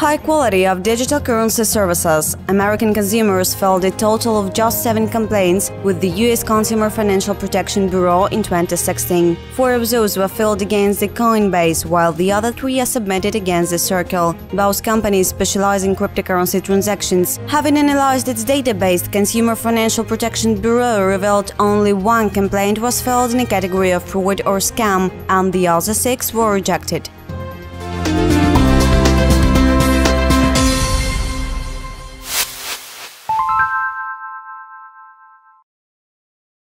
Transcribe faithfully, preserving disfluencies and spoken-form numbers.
high quality of digital currency services, American consumers filed a total of just seven complaints with the U S Consumer Financial Protection Bureau in twenty sixteen. Four of those were filed against the Coinbase, while the other three are submitted against the Circle. Both companies specialize in cryptocurrency transactions. Having analyzed its database, Consumer Financial Protection Bureau revealed only one complaint was filed in a category of fraud or scam, and the other six were rejected.